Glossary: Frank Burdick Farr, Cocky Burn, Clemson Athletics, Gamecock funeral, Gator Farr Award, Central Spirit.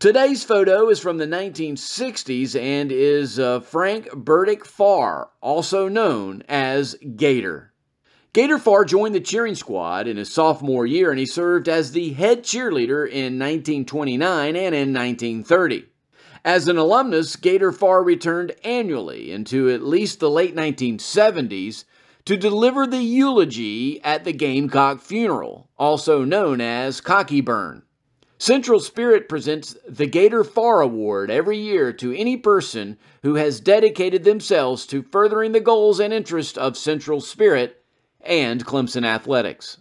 Today's photo is from the 1960s and is of Frank Burdick Farr, also known as Gator. Gator Farr joined the cheering squad in his sophomore year, and he served as the head cheerleader in 1929 and in 1930. As an alumnus, Gator Farr returned annually into at least the late 1970s to deliver the eulogy at the Gamecock funeral, also known as Cocky Burn. Central Spirit presents the Gator Farr Award every year to any person who has dedicated themselves to furthering the goals and interests of Central Spirit and Clemson Athletics.